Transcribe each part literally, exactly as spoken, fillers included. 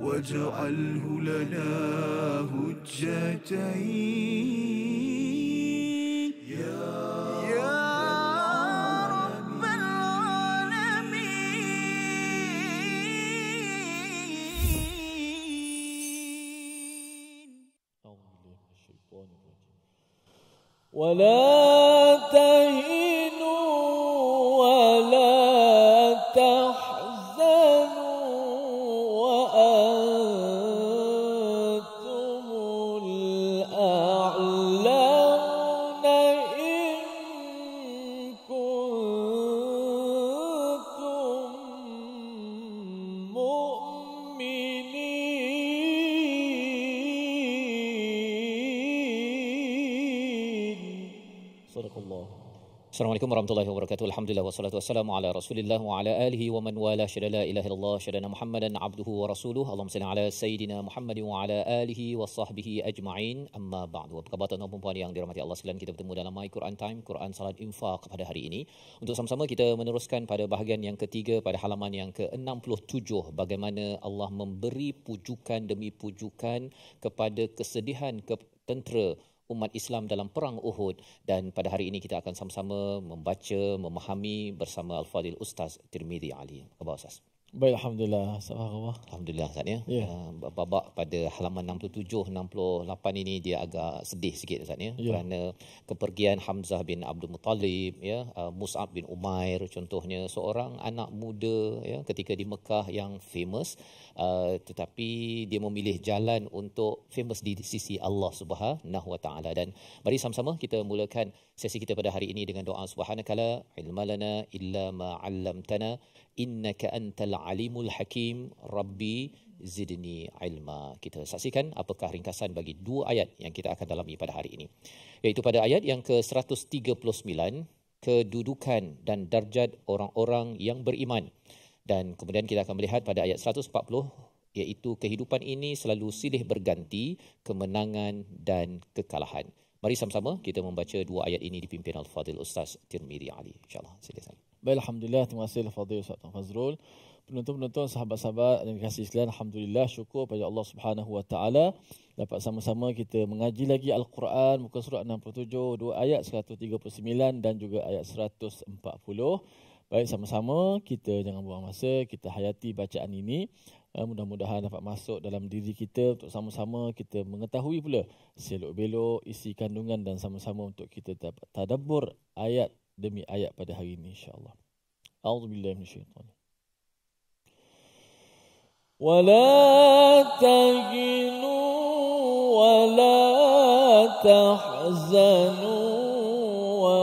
وَاجْعَلْهُ لَنَا هُجَّتَيْنِ يَا رَبَّ الْعَالَمِينَ أعوذ بالله من الشيطان الرجيم وَلَا تَهِنُوا وَلَا تَحْزَنُوا Assalamualaikum warahmatullahi wabarakatuh. Alhamdulillah wassalatu wassalamu ala Rasulillah wa ala alihi wa man wala syada la ilaha illallah syadana Muhammadan abduhu wa rasuluh. Allahumma salli ala Sayyidina Muhammad wa ala alihi wa sahbihi ajma'in. Amma ba'du. Apa kabar tuan-tuan perempuan yang dirahmati Allah sekalian? Kita bertemu dalam My Quran Time, Quran Salat Infaq pada hari ini. Untuk sama-sama kita meneruskan pada bahagian yang ketiga pada halaman yang ke enam puluh tujuh, bagaimana Allah memberi pujukan demi pujukan kepada kesedihan ke tentera umat Islam dalam Perang Uhud. Dan pada hari ini kita akan sama-sama membaca, memahami bersama Al-Fadil Ustaz Tirmizi Ali. Apa khabar Ustaz? Baik, Alhamdulillah. Sahabat. Alhamdulillah Ustaz ya. Yeah. Uh, babak pada halaman enam puluh tujuh, enam puluh lapan ini dia agak sedih sikit Ustaz ya. Yeah. Kerana kepergian Hamzah bin Abdul Muttalib, ya, uh, Mus'ab bin Umair contohnya, seorang anak muda ya ketika di Mekah yang famous. Uh, tetapi dia memilih jalan untuk famous di sisi Allah Subhanahu wa taala. Dan mari sama-sama kita mulakan sesi kita pada hari ini dengan doa subhanakala ilma lana illa ma 'allamtana innaka antal alimul hakim rabbi zidni ilma. Kita saksikan apakah ringkasan bagi dua ayat yang kita akan dalami pada hari ini, iaitu pada ayat yang ke seratus tiga puluh sembilan, kedudukan dan darjat orang-orang yang beriman. Dan kemudian kita akan melihat pada ayat seratus empat puluh, iaitu kehidupan ini selalu silih berganti, kemenangan dan kekalahan. Mari sama-sama kita membaca dua ayat ini dipimpin Al-Fadil Ustaz Tirmizi Ali. InsyaAllah. Silakan. Baik, Alhamdulillah. Terima kasih Al-Fadil Ustaz Fazrul. Penonton-penonton, sahabat-sahabat yang dikasihi sekalian, Alhamdulillah, syukur pada Allah Subhanahu Wa Taala dapat sama-sama kita mengaji lagi Al-Quran, muka surat enam puluh tujuh, dua ayat seratus tiga puluh sembilan dan juga ayat seratus empat puluh. Baik, sama-sama kita jangan buang masa, kita hayati bacaan ini. Mudah-mudahan dapat masuk dalam diri kita untuk sama-sama kita mengetahui pula selok-belok isi kandungan dan sama-sama untuk kita dapat tadabbur ayat demi ayat pada hari ini insya-Allah. A'udzubillahi minasyaitanir rajim. Wala tahinu wala tahzanu wa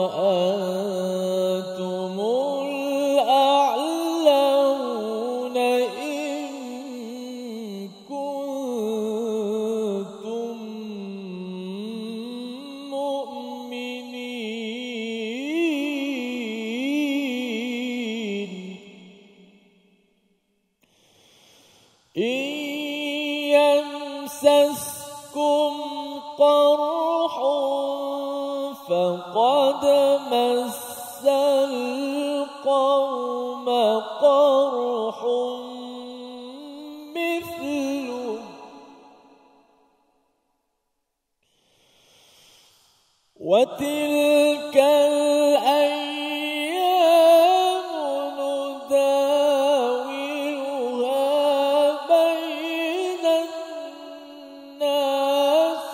فقد مس القوم قرح مثله وتلك الأيام نداولها بين الناس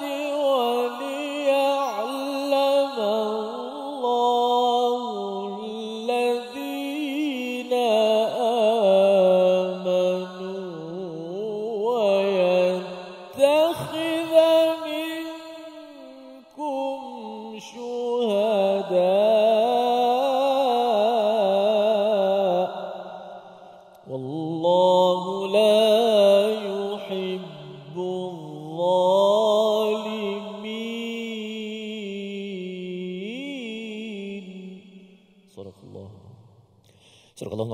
ويتخذ منكم شهداء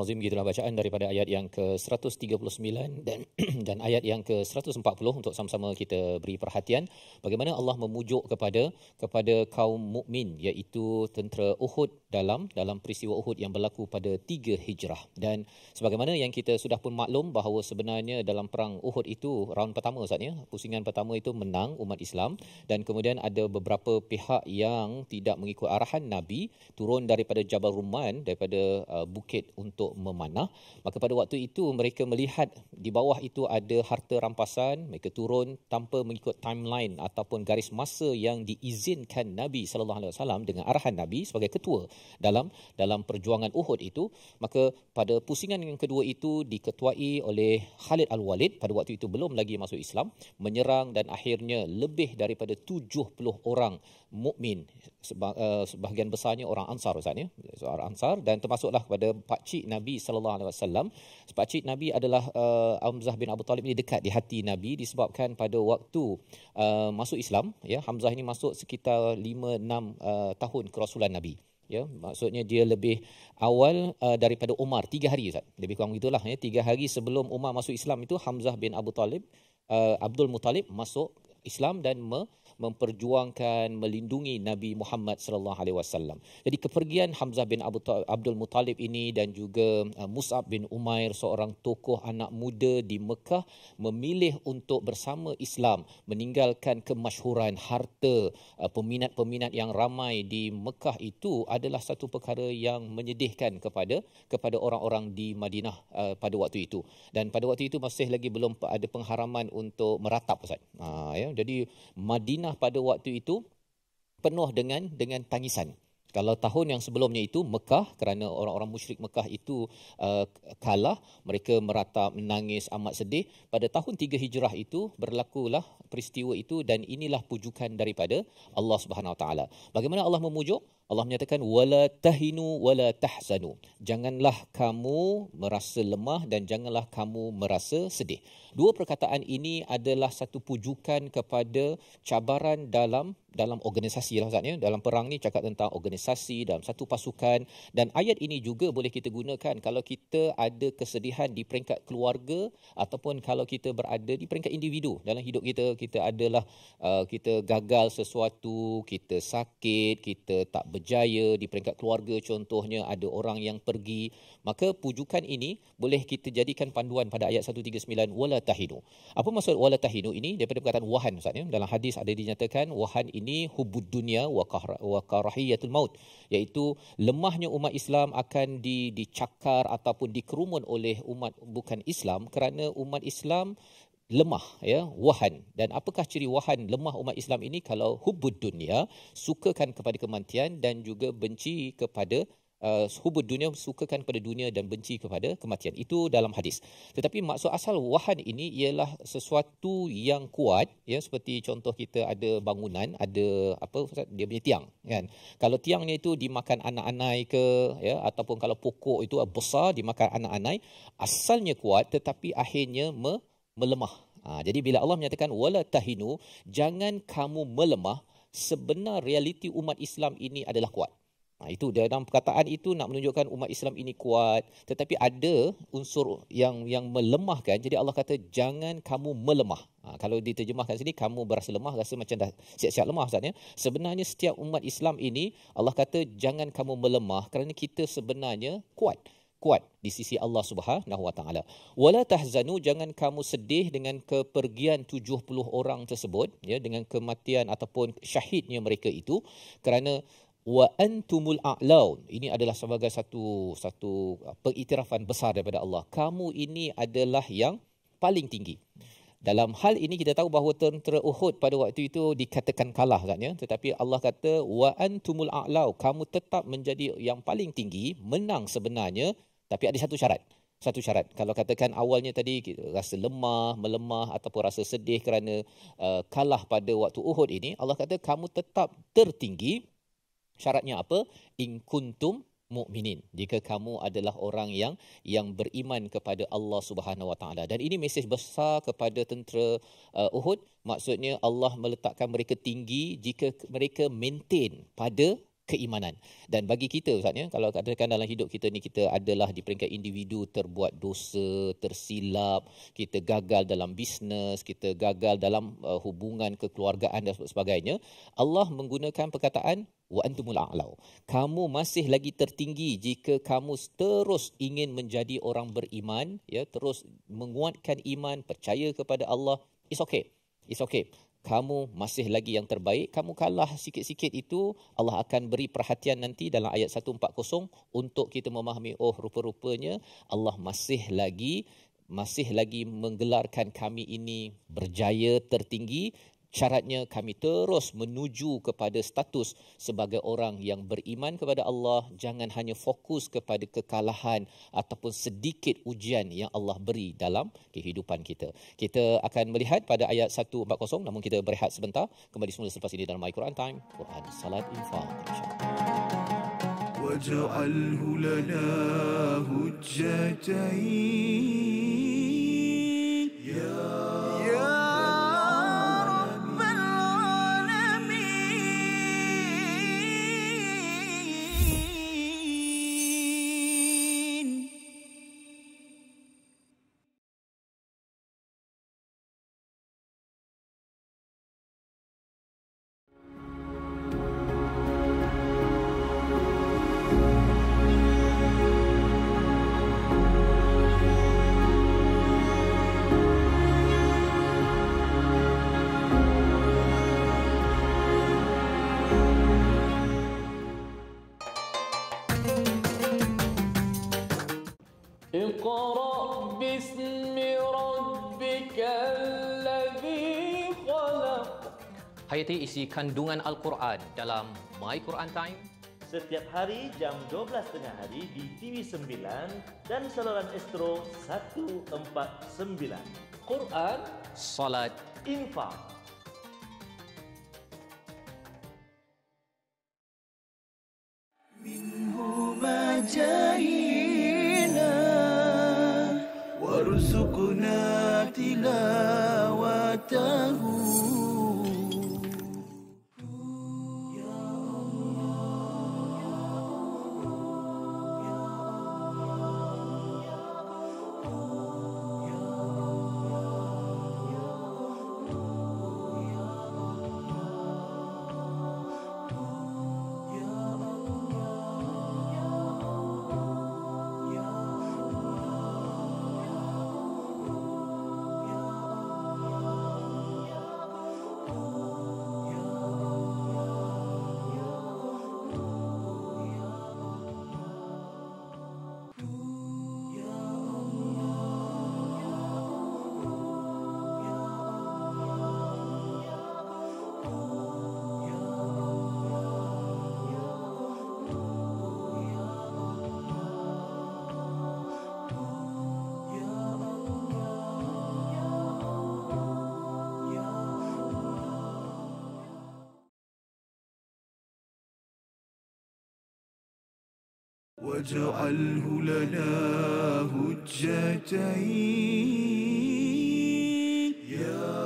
Astagfirullahaladzim, gitulah bacaan daripada ayat yang ke seratus tiga puluh sembilan dan dan ayat yang ke seratus empat puluh untuk sama-sama kita beri perhatian bagaimana Allah memujuk kepada kepada kaum mukmin iaitu tentera Uhud dalam dalam peristiwa Uhud yang berlaku pada tiga Hijrah. Dan sebagaimana yang kita sudah pun maklum bahawa sebenarnya dalam perang Uhud itu round pertama saatnya, pusingan pertama itu menang umat Islam dan kemudian ada beberapa pihak yang tidak mengikut arahan Nabi turun daripada Jabal Ruman, daripada uh, bukit untuk memanah. Maka pada waktu itu mereka melihat di bawah itu ada harta rampasan, mereka turun tanpa mengikut timeline ataupun garis masa yang diizinkan Nabi sallallahu alaihi wasallam dengan arahan Nabi sebagai ketua dalam dalam perjuangan Uhud itu. Maka pada pusingan yang kedua itu diketuai oleh Khalid al-Walid, pada waktu itu belum lagi masuk Islam, menyerang dan akhirnya lebih daripada tujuh puluh orang mukmin, sebahagian besarnya orang Ansar ustaz ya, orang Ansar dan termasuklah kepada pak cik Nabi sallallahu alaihi wasallam. Pak cik Nabi adalah uh, Hamzah bin Abdul Muttalib. Ini dekat di hati Nabi disebabkan pada waktu uh, masuk Islam ya, Hamzah ini masuk sekitar lima enam uh, tahun kerasulan Nabi. Ya, maksudnya dia lebih awal uh, daripada Umar tiga hari ustaz. Lebih kurang gitulah ya, tiga hari sebelum Umar masuk Islam itu Hamzah bin Abdul Muttalib uh, Abdul Muttalib masuk Islam dan me- memperjuangkan melindungi Nabi Muhammad sallallahu alaihi wasallam. Jadi kepergian Hamzah bin Abdul Muttalib ini dan juga Mus'ab bin Umair, seorang tokoh anak muda di Mekah, memilih untuk bersama Islam, meninggalkan kemasyhuran, harta, peminat-peminat yang ramai di Mekah itu adalah satu perkara yang menyedihkan kepada kepada orang-orang di Madinah uh, pada waktu itu. Dan pada waktu itu masih lagi belum ada pengharaman untuk meratap ustaz. Ha, ya, jadi Madinah pada waktu itu penuh dengan dengan tangisan. Kalau tahun yang sebelumnya itu Mekah, kerana orang-orang musyrik Mekah itu uh, kalah, mereka meratap, menangis, amat sedih. Pada tahun tiga Hijrah itu berlakulah peristiwa itu dan inilah pujukan daripada Allah Subhanahu Wa Taala. Bagaimana Allah memujuk? Allah menyatakan wala tahinu wala tahzanu. Janganlah kamu merasa lemah dan janganlah kamu merasa sedih. Dua perkataan ini adalah satu pujukan kepada cabaran dalam dalam organisasi lah ustaz ya. Dalam perang ni cakap tentang organisasi dalam satu pasukan dan ayat ini juga boleh kita gunakan kalau kita ada kesedihan di peringkat keluarga ataupun kalau kita berada di peringkat individu dalam hidup kita. Kita adalah uh, kita gagal sesuatu, kita sakit, kita tak berjaya berjaya di peringkat keluarga, contohnya ada orang yang pergi, maka pujukan ini boleh kita jadikan panduan pada ayat seratus tiga puluh sembilan wala tahinu. Apa maksud wala tahinu ini? Daripada perkataan wahan ustaz ya. Dalam hadis ada dinyatakan wahan ini hubud dunia wa qahra wa karahiyatul maut, iaitu lemahnya umat Islam akan di, dicakar ataupun dikerumun oleh umat bukan Islam kerana umat Islam lemah ya, wahan. Dan apakah ciri wahan lemah umat Islam ini? Kalau hubud dunia, sukakan kepada kematian dan juga benci kepada uh, hubud dunia, sukakan kepada dunia dan benci kepada kematian. Itu dalam hadis. Tetapi maksud asal wahan ini ialah sesuatu yang kuat ya, seperti contoh kita ada bangunan, ada apa dia punya tiang kan. Kalau tiangnya itu dimakan anak-anai ke ya, ataupun kalau pokok itu besar dimakan anak-anai, asalnya kuat tetapi akhirnya me- melemah. Ha, jadi bila Allah menyatakan wala tahinu, jangan kamu melemah, sebenar realiti umat Islam ini adalah kuat. Ha, itu dalam perkataan itu nak menunjukkan umat Islam ini kuat, tetapi ada unsur yang yang melemahkan. Jadi Allah kata jangan kamu melemah. Ha, kalau diterjemahkan sini kamu berasa lemah, rasa macam dah siap-siap lemah ustaz ya. Sebenarnya setiap umat Islam ini Allah kata jangan kamu melemah kerana kita sebenarnya kuat. kuat di sisi Allah Subhanahu Wa Taala. Wala tahzanu, jangan kamu sedih dengan kepergian tujuh puluh orang tersebut ya, dengan kematian ataupun syahidnya mereka itu, kerana wa antumul a'laun, ini adalah sebagai satu satu pengiktirafan besar daripada Allah. Kamu ini adalah yang paling tinggi. Dalam hal ini kita tahu bahawa tentera Uhud pada waktu itu dikatakan kalah katnya, tetapi Allah kata wa antumul a'lau, kamu tetap menjadi yang paling tinggi, menang sebenarnya. Tapi ada satu syarat. Satu syarat. Kalau katakan awalnya tadi rasa lemah, melemah ataupun rasa sedih kerana uh, kalah pada waktu Uhud ini, Allah kata kamu tetap tertinggi. Syaratnya apa? In kuntum mukminin, jika kamu adalah orang yang yang beriman kepada Allah Subhanahu Wa Taala. Dan ini mesej besar kepada tentera uh, Uhud, maksudnya Allah meletakkan mereka tinggi jika mereka maintain pada keimanan. Dan bagi kita Ustaz ya, kalau katakan dalam hidup kita ni kita adalah di peringkat individu terbuat dosa, tersilap, kita gagal dalam bisnes, kita gagal dalam uh, hubungan kekeluargaan dan sebagainya, Allah menggunakan perkataan wa antumul a'lau. Kamu masih lagi tertinggi jika kamu terus ingin menjadi orang beriman, ya, terus menguatkan iman, percaya kepada Allah. It's okay. It's okay. Kamu masih lagi yang terbaik, kamu kalah sikit-sikit itu Allah akan beri perhatian nanti dalam ayat seratus empat puluh untuk kita memahami, oh rupa-rupanya Allah masih lagi masih lagi menggelarkan kami ini berjaya tertinggi. Syaratnya kami terus menuju kepada status sebagai orang yang beriman kepada Allah. Jangan hanya fokus kepada kekalahan ataupun sedikit ujian yang Allah beri dalam kehidupan kita. Kita akan melihat pada ayat seratus empat puluh, namun kita berehat sebentar. Kembali semula selepas ini dalam My Quran Time. Quran, Salat, Infaq. Waj'alhu lana hujjatain ya Hayati isi kandungan Al-Quran dalam My Quran Time setiap hari jam dua belas tiga puluh di T V sembilan dan saluran Astro seratus empat puluh sembilan. Quran, Salat, Infaq. Minhu maja'ina warzuqna tilawatahu. وَاجْعَلْهُ لَنَا هُجَّتَيْنِ يَا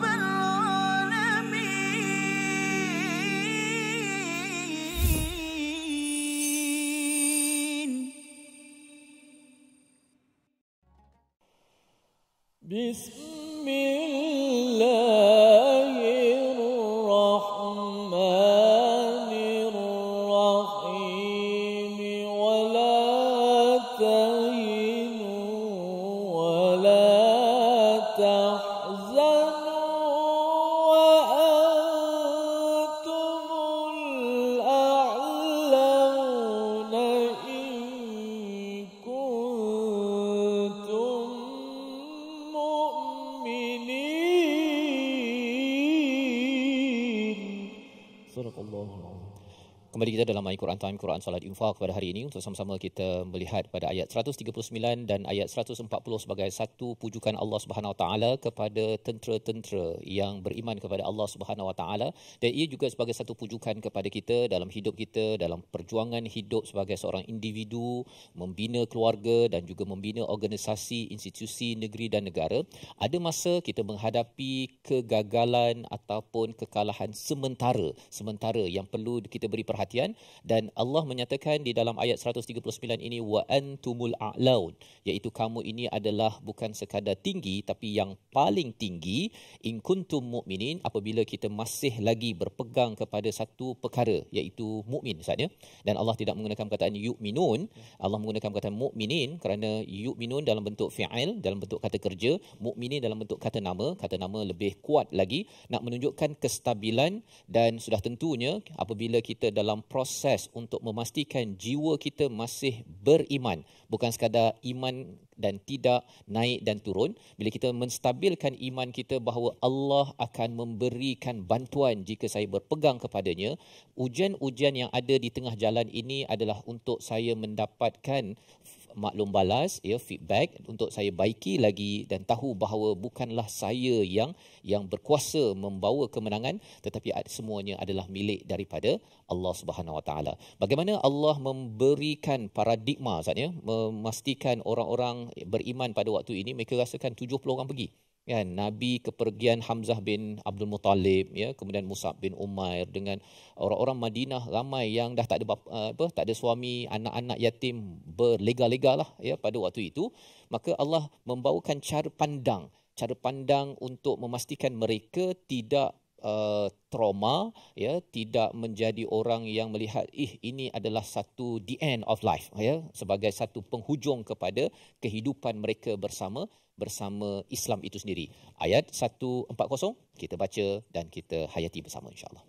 رَبَّ الْعَالَمِينَ. بِسْمِ اللَّهِ Kembali kita dalam My Quran Time, Quran Salat Infaq pada hari ini untuk sama-sama kita melihat pada ayat seratus tiga puluh sembilan dan ayat seratus empat puluh sebagai satu pujukan Allah Subhanahu Wa Taala kepada tentera-tentera yang beriman kepada Allah Subhanahu Wa Taala, dan ia juga sebagai satu pujukan kepada kita dalam hidup kita, dalam perjuangan hidup sebagai seorang individu, membina keluarga dan juga membina organisasi, institusi, negeri dan negara. Ada masa kita menghadapi kegagalan ataupun kekalahan sementara, sementara yang perlu kita beri perhatian. Perhatian, dan Allah menyatakan di dalam ayat seratus tiga puluh sembilan ini, wa antumul a'laun, iaitu kamu ini adalah bukan sekadar tinggi tapi yang paling tinggi, in kuntum mu'minin, apabila kita masih lagi berpegang kepada satu perkara iaitu mukmin saja. Dan Allah tidak menggunakan perkataan yu'minun, Allah menggunakan perkataan mukminin kerana yu'minun dalam bentuk fi'il, dalam bentuk kata kerja, mukminin dalam bentuk kata nama, kata nama lebih kuat lagi nak menunjukkan kestabilan. Dan sudah tentunya apabila kita dalam dalam proses untuk memastikan jiwa kita masih beriman, bukan sekadar iman dan tidak naik dan turun, bila kita menstabilkan iman kita bahawa Allah akan memberikan bantuan jika saya berpegang kepadanya, ujian-ujian yang ada di tengah jalan ini adalah untuk saya mendapatkan maklum balas, ya, feedback, untuk saya baiki lagi dan tahu bahawa bukanlah saya yang yang berkuasa membawa kemenangan, tetapi semuanya adalah milik daripada Allah Subhanahu Wa Taala. Bagaimana Allah memberikan paradigma saatnya, memastikan orang-orang beriman pada waktu ini, mereka rasakan tujuh puluh orang pergi. Ya, Nabi kepergian Hamzah bin Abdul Muttalib, ya, kemudian Mus'ab bin Umair, dengan orang-orang Madinah ramai yang dah tak ada bapa, apa, tak ada suami, anak-anak yatim berlega-legalah, ya, pada waktu itu. Maka Allah membawakan cara pandang, cara pandang untuk memastikan mereka tidak Uh, trauma, ya, tidak menjadi orang yang melihat ih ini adalah satu the end of life, ya, sebagai satu penghujung kepada kehidupan mereka bersama bersama Islam itu sendiri. Ayat seratus empat puluh kita baca dan kita hayati bersama, insya-Allah.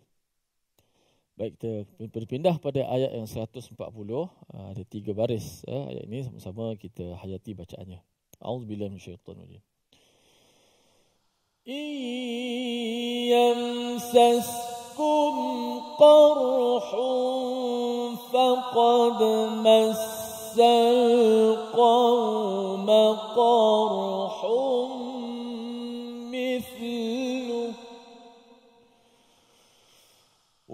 Baik, kita berpindah pada ayat yang seratus empat puluh, ada tiga baris, ya, ayat ini sama-sama kita hayati bacaannya. Auzubillahi minasyaitonir rajim. يمسسكم قرح فقد مس القوم قرح مثله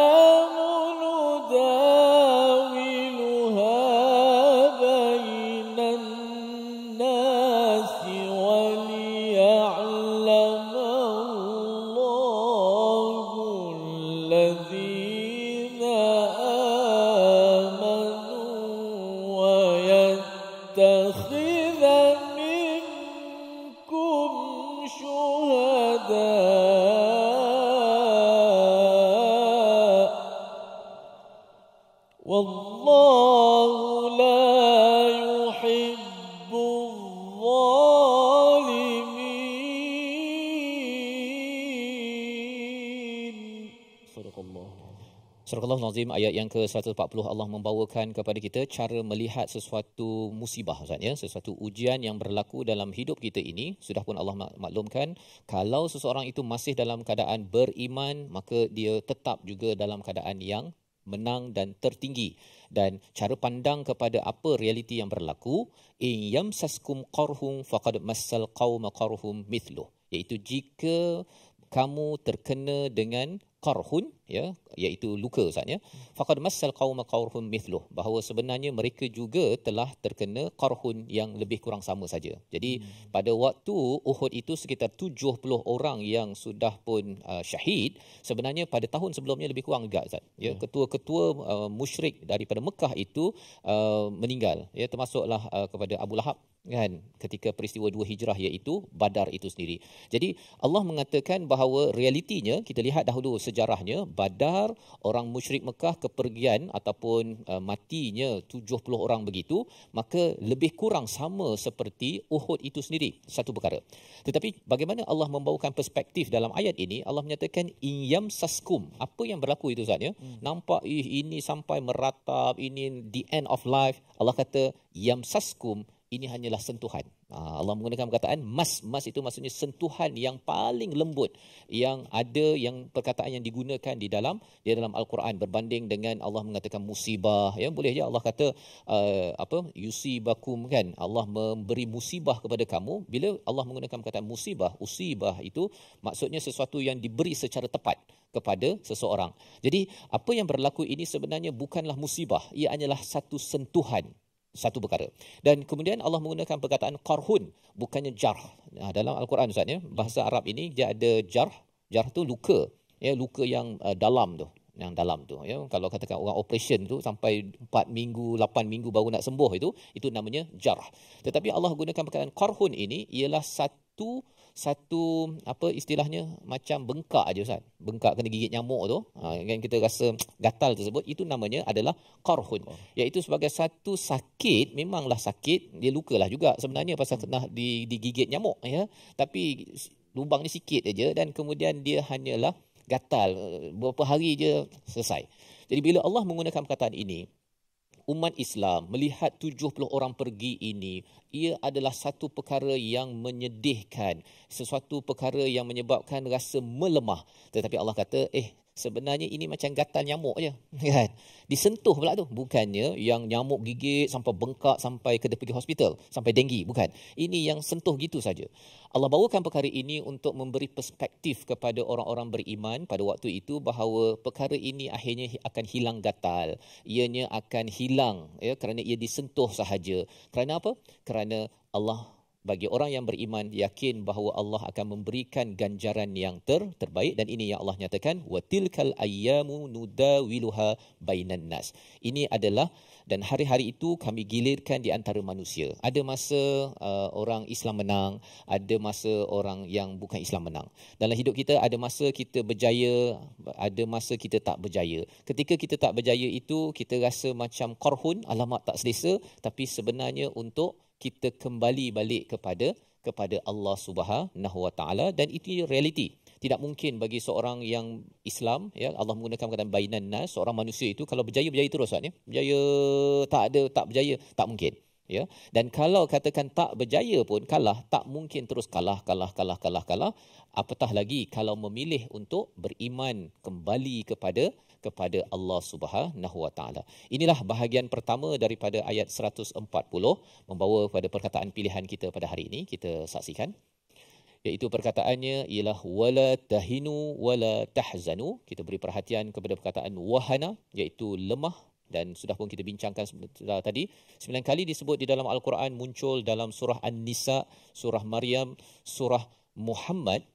Azim. Ayat yang ke seratus empat puluh Allah membawakan kepada kita cara melihat sesuatu musibah, Ustaz, ya, sesuatu ujian yang berlaku dalam hidup kita ini. Sudah pun Allah maklumkan kalau seseorang itu masih dalam keadaan beriman, maka dia tetap juga dalam keadaan yang menang dan tertinggi. Dan cara pandang kepada apa realiti yang berlaku, in yamsaskum qarhum faqad massal qauma qarhum mithluh, iaitu jika kamu terkena dengan qarhun, ya, iaitu luka, Ustaz, ya, faqad massal qauma qarhun mithluh, bahawa sebenarnya mereka juga telah terkena qarhun yang lebih kurang sama saja. Jadi hmm. pada waktu Uhud itu sekitar tujuh puluh orang yang sudah pun uh, syahid. Sebenarnya pada tahun sebelumnya lebih kurang juga, Ustaz, ya, ketua-ketua uh, musyrik daripada Mekah itu uh, meninggal, ya, termasuklah uh, kepada Abu Lahab, kan, ketika peristiwa dua hijrah iaitu Badar itu sendiri. Jadi Allah mengatakan bahawa realitinya, kita lihat dahulu sejarahnya, Badar, orang musyrik Mekah kepergian ataupun uh, matinya tujuh puluh orang begitu, maka lebih kurang sama seperti Uhud itu sendiri, satu perkara. Tetapi bagaimana Allah membawakan perspektif dalam ayat ini, Allah menyatakan in yamsaskum, apa yang berlaku itu, Ustaz, ya, hmm. nampak ih, ini sampai meratap, ini the end of life. Allah kata yamsaskum, ini hanyalah sentuhan, Allah menggunakan perkataan mas. Mas itu maksudnya sentuhan yang paling lembut yang ada, yang perkataan yang digunakan di dalam di dalam Al-Quran berbanding dengan Allah mengatakan musibah. Ya, boleh je Allah kata uh, apa yusibakum, kan? Allah memberi musibah kepada kamu. Bila Allah menggunakan perkataan musibah, usibah itu maksudnya sesuatu yang diberi secara tepat kepada seseorang. Jadi apa yang berlaku ini sebenarnya bukanlah musibah, ia hanyalah satu sentuhan, satu perkara. Dan kemudian Allah menggunakan perkataan qarhun, bukannya jarh. Nah, dalam Al-Quran Ustaz, ya, bahasa Arab ini dia ada jarh. Jarh tu luka, ya, luka yang uh, dalam tu, yang dalam tu, ya. Kalau katakan orang operation tu sampai empat minggu, lapan minggu baru nak sembuh, itu itu namanya jarh. Tetapi Allah gunakan perkataan qarhun ini ialah satu satu apa istilahnya, macam bengkak aja Ustaz. Bengkak kena gigit nyamuk tu, ha, kan kita rasa gatal tersebut, itu namanya adalah qarhun. Oh. Iaitu sebagai satu sakit, memanglah sakit, dia lukalah juga sebenarnya pasal kena digigit nyamuk, ya. Tapi lubang ni sikit aja dan kemudian dia hanyalah gatal beberapa hari je selesai. Jadi bila Allah menggunakan perkataan ini, umat Islam melihat tujuh puluh orang pergi ini, ia adalah satu perkara yang menyedihkan, sesuatu perkara yang menyebabkan rasa melemah. Tetapi Allah kata, eh sebenarnya ini macam gatal nyamuk je, kan? Disentuh pula tu, bukannya yang nyamuk gigit sampai bengkak sampai kena pergi hospital, sampai denggi, bukan. Ini yang sentuh gitu saja. Allah bawakan perkara ini untuk memberi perspektif kepada orang-orang beriman pada waktu itu bahawa perkara ini akhirnya akan hilang gatal, ianya akan hilang, ya, kerana ia disentuh sahaja. Kerana apa? Kerana Allah, bagi orang yang beriman, yakin bahawa Allah akan memberikan ganjaran yang ter, terbaik. Dan ini yang Allah nyatakan, وَتِلْكَ الْأَيَّامُ نُدَاوِلُهَا بَيْنَ النَّاسِ. Ini adalah, dan hari-hari itu kami gilirkan di antara manusia. Ada masa uh, orang Islam menang, ada masa orang yang bukan Islam menang. Dalam hidup kita ada masa kita berjaya, ada masa kita tak berjaya. Ketika kita tak berjaya itu, kita rasa macam qarhun, alamat tak selesa. Tapi sebenarnya untuk kita kembali balik kepada kepada Allah Subhanahu Wa Taala, dan itu realiti. Tidak mungkin bagi seorang yang Islam, ya, Allah menggunakan perkataan bainan nas, seorang manusia itu kalau berjaya berjaya terus, kan, ya. Berjaya tak ada, tak berjaya tak mungkin, ya. Dan kalau katakan tak berjaya pun kalah, tak mungkin terus kalah kalah kalah kalah kalah. Apatah lagi kalau memilih untuk beriman kembali kepada kepada Allah Subhanahu Wa Taala. Inilah bahagian pertama daripada ayat seratus empat puluh membawa kepada perkataan pilihan kita pada hari ini. Kita saksikan, iaitu perkataannya ialah wala tahinu wala tahzanu. Kita beri perhatian kepada perkataan wahana, iaitu lemah, dan sudah pun kita bincangkan tadi sembilan kali disebut di dalam Al-Quran, muncul dalam surah An-Nisa, surah Maryam, surah Muhammad,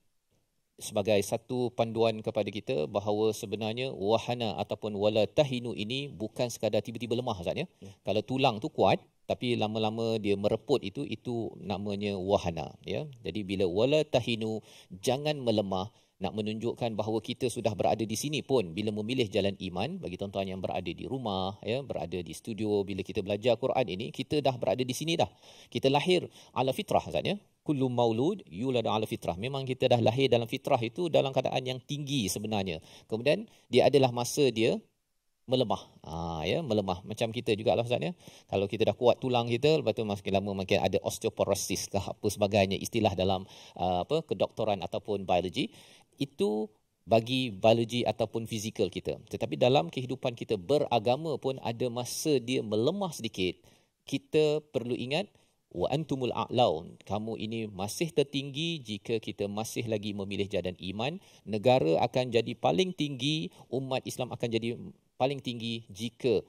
sebagai satu panduan kepada kita bahawa sebenarnya wahana ataupun wala tahinu ini bukan sekadar tiba-tiba lemah, Ustaz, ya. Ya. Kalau tulang tu kuat tapi lama-lama dia mereput, itu itu namanya wahana, ya. Jadi bila wala tahinu, jangan melemah, nak menunjukkan bahawa kita sudah berada di sini pun bila memilih jalan iman. Bagi tuan-tuan yang berada di rumah, ya, berada di studio, bila kita belajar Quran ini, kita dah berada di sini dah. Kita lahir ala fitrah, Ustaz, ya. Kullu maulud yulad ala fitrah. Memang kita dah lahir dalam fitrah itu, dalam keadaan yang tinggi sebenarnya. Kemudian dia adalah masa dia melemah. Ha, ya, melemah. Macam kita jugalah, Ustaz, ya. Kalau kita dah kuat tulang kita, lepas tu makin lama makin ada osteoporosis ke apa sebagainya, istilah dalam uh, apa kedoktoran ataupun biologi. Itu bagi biologi ataupun fizikal kita. Tetapi dalam kehidupan kita beragama pun ada masa dia melemah sedikit. Kita perlu ingat, wa antumul a'laun, kamu ini masih tertinggi. Jika kita masih lagi memilih jalan iman, negara akan jadi paling tinggi, umat Islam akan jadi paling tinggi, jika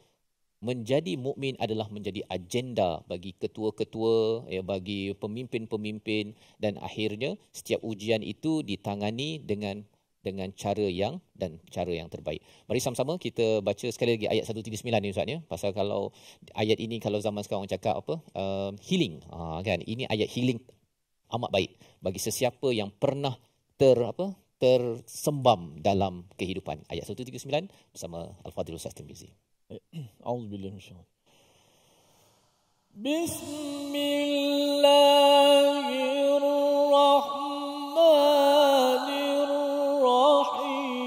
menjadi mukmin adalah menjadi agenda bagi ketua-ketua, ya, bagi pemimpin-pemimpin, dan akhirnya setiap ujian itu ditangani dengan dengan cara yang dan cara yang terbaik. Mari sama-sama kita baca sekali lagi ayat seratus tiga puluh sembilan ni, Ustaz, ya. Pasal kalau ayat ini kalau zaman sekarang orang cakap apa? Uh, healing. Ha, kan? Ini ayat healing amat baik bagi sesiapa yang pernah ter apa? tersembam dalam kehidupan. Ayat seratus tiga puluh sembilan bersama Al-Fadil Ustaz Tirmizi. Auzubillahi minasyaitanir rajim. Bismillahirrahmanirrahim.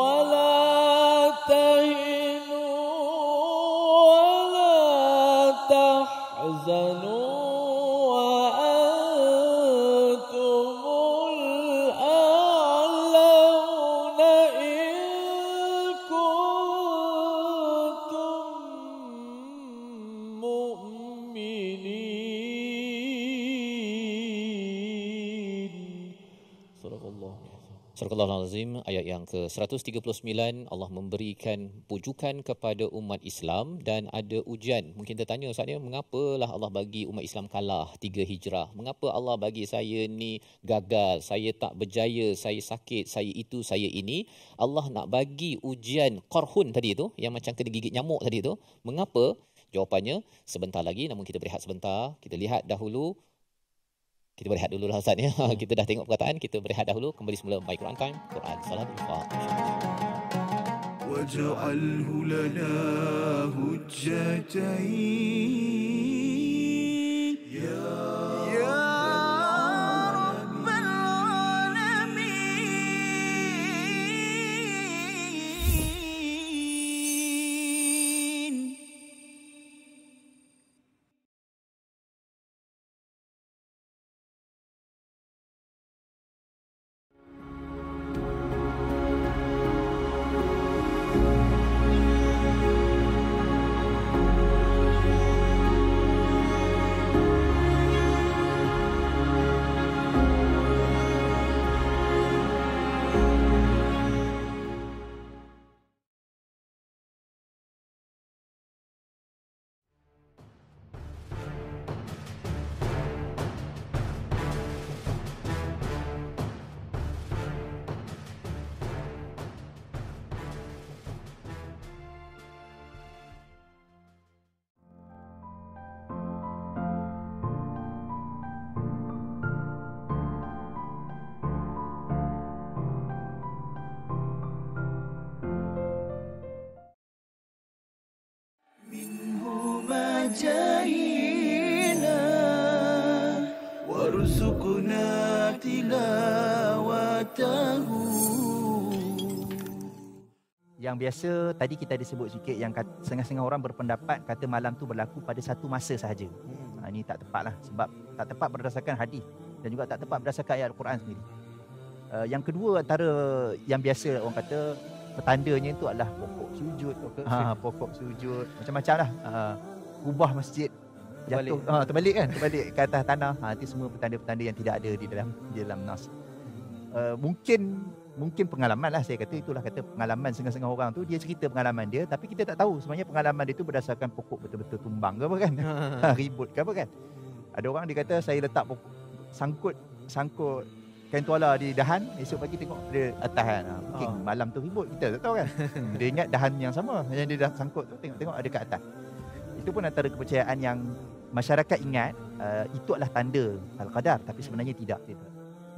ولا تحزنوا mu'minin. Surah Surah Al-Azim ayat yang ke seratus tiga puluh sembilan, Allah memberikan pujukan kepada umat Islam dan ada ujian. Mungkin tertanya Ustaz, mengapalah Allah bagi umat Islam kalah tiga hijrah? Mengapa Allah bagi saya ni gagal, saya tak berjaya, saya sakit, saya itu, saya ini? Allah nak bagi ujian qarhun tadi tu, yang macam kena gigit nyamuk tadi tu. Mengapa? Jawapannya sebentar lagi, namun kita berehat sebentar. Kita lihat dahulu. Kita berehat dulu lah Ustaz ya. Kita dah tengok perkataan, kita berehat dahulu. Kembali semula My Quran Time, Quran Salat Al-Fatihah. Waj'alhu lana hujjatain ya Rabbal alamin. Yang biasa tadi kita ada sebut sikit yang setengah-setengah orang berpendapat kata malam tu berlaku pada satu masa sahaja. Ha, ini tak tepatlah, sebab tak tepat berdasarkan hadis dan juga tak tepat berdasarkan ayat Al-Quran sendiri. Uh, yang kedua, antara yang biasa orang kata petandanya itu adalah pokok sujud, pokok, ha, pokok sujud macam-macam lah. Uh, kubah masjid jatuh, terbalik. Ha, terbalik kan, terbalik ke atas tanah. Ha, itu semua petanda-petanda yang tidak ada di dalam di dalam nas. Uh, mungkin mungkin pengalaman lah, saya kata itulah kata pengalaman setengah-setengah orang tu, dia cerita pengalaman dia, tapi kita tak tahu sebenarnya pengalaman dia tu berdasarkan pokok betul-betul tumbang ke apa kan, ribut ke apa kan. Ada orang dia kata saya letak pokok, sangkut sangkut kain tuala di dahan, esok pagi tengok dia atas kan. Mungkin oh, malam tu ribut, kita tak tahu kan. Dia ingat dahan yang sama yang dia dah sangkut tu, tengok-tengok ada kat atas. Itu pun antara kepercayaan yang masyarakat ingat uh, itu adalah tanda Al-Qadar, tapi sebenarnya tidak, tidak.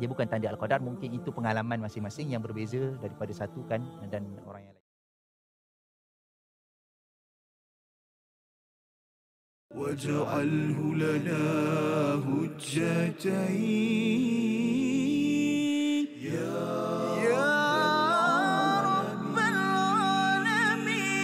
Dia bukan tanda Al-Qadar, mungkin itu pengalaman masing-masing yang berbeza daripada satu kan dan orang yang lain. Waj'alhu lana hujjatain ya Rabbal alamin.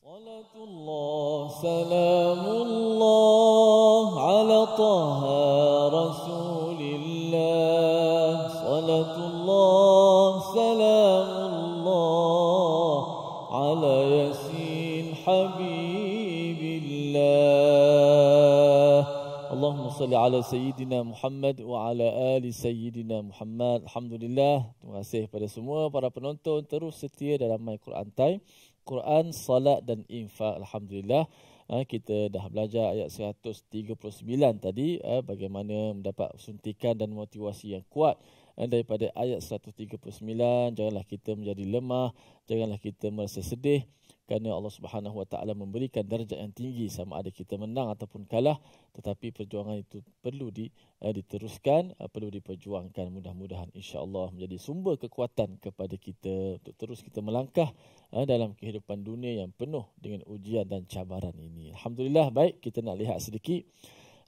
Salatullah, salamullah ala taha Rasulillah. Salatullah, salamullah ala yasin habibillah. Allahumma salli ala Sayyidina Muhammad wa ala ali Sayyidina Muhammad. Alhamdulillah, terima kasih kepada semua para penonton terus setia dalam My Quran Time, Quran, Salat dan Infak. Alhamdulillah, kita dah belajar ayat seratus tiga puluh sembilan tadi, bagaimana mendapat suntikan dan motivasi yang kuat daripada ayat seratus tiga puluh sembilan. Janganlah kita menjadi lemah, janganlah kita merasa sedih, kerana Allah Subhanahu Wa Taala memberikan darjat yang tinggi, sama ada kita menang ataupun kalah, tetapi perjuangan itu perlu di, uh, diteruskan, uh, perlu diperjuangkan. Mudah-mudahan insya-Allah menjadi sumber kekuatan kepada kita untuk terus kita melangkah uh, dalam kehidupan dunia yang penuh dengan ujian dan cabaran ini. Alhamdulillah. Baik, kita nak lihat sedikit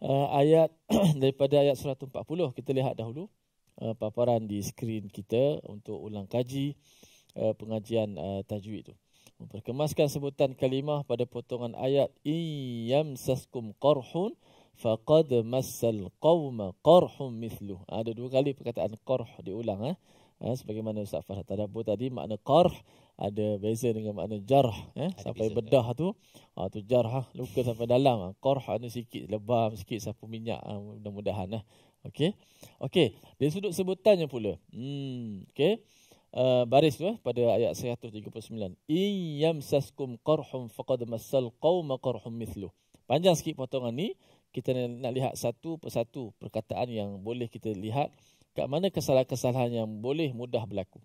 uh, ayat daripada ayat seratus empat puluh. Kita lihat dahulu uh, paparan di skrin kita untuk ulang kaji uh, pengajian uh, tajwid tu. Memperkemaskan sebutan kalimah pada potongan ayat, in yamsaskum qarhun faqad massal qawma qarhum mithluh. Ada dua kali perkataan qarh diulang. Eh? Eh, sebagaimana Ustaz Farhat Tadabbur tadi, makna qarh ada beza dengan makna jarh. Eh? Sampai bedah kan? tu, ah, tu jarh, luka sampai dalam. Qarh ada sikit lebam, sikit sapu minyak. Ah, mudah-mudahan. Ah. Okey, okey. Dari sudut sebutannya pula, hmm, okey, uh, baris tu eh, pada ayat seratus tiga puluh sembilan. Iyamsaskum qarhum faqad massal qawma qarhum mithluh. Panjang sikit potongan ni, kita nak lihat satu persatu perkataan yang boleh kita lihat kat mana kesalahan-kesalahan yang boleh mudah berlaku.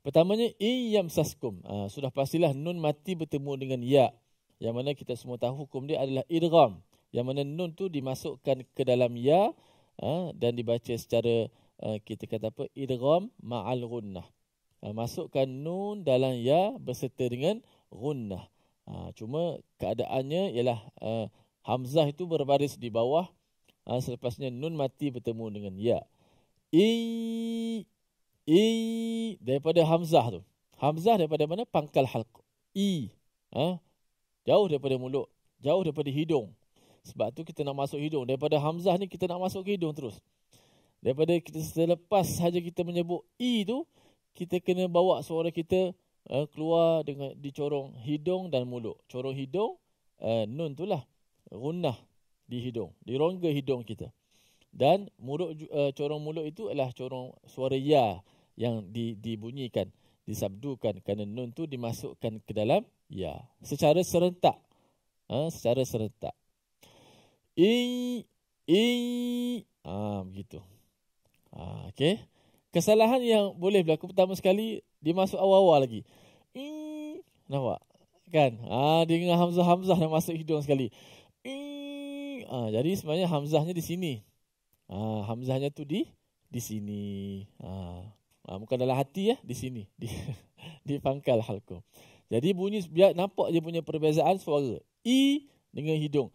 Pertamanya iyamsaskum, uh, sudah pastilah nun mati bertemu dengan ya, yang mana kita semua tahu hukum dia adalah idgham. Yang mana nun tu dimasukkan ke dalam ya dan dibaca secara kita kata apa, idgham ma'al gunnah. Masukkan nun dalam ya berserta dengan gunnah. Cuma keadaannya ialah hamzah itu berbaris di bawah, selepasnya nun mati bertemu dengan ya. I, I daripada hamzah tu. Hamzah daripada mana? Pangkal halq. I. Jauh daripada mulut, jauh daripada hidung. Sebab tu kita nak masuk hidung. Daripada hamzah ni kita nak masuk ke hidung terus. Daripada kita selepas saja kita menyebut i tu, kita kena bawa suara kita uh, keluar dengan dicorong hidung dan mulut. Corong hidung, uh, nun tu lah, gunnah di hidung, di rongga hidung kita. Dan mulut, uh, corong mulut itu adalah corong suara ya yang dibunyikan, disabdukan. Kerana nun tu dimasukkan ke dalam ya secara serentak. Ha, secara serentak. I, I, ah, begitu. Ah, okay. Kesalahan yang boleh berlaku pertama sekali, dia masuk awal-awal lagi. I, nampak? Kan? Ah, dia dengan hamzah-hamzah dah masuk hidung sekali. I, ah, jadi sebenarnya hamzahnya di sini. Ah, hamzahnya tu di di sini. Ah, ah bukan dalam hati ya, di sini. Di, di pangkal halqum. Jadi bunyi biar nampak je punya perbezaan suara. I dengan hidung.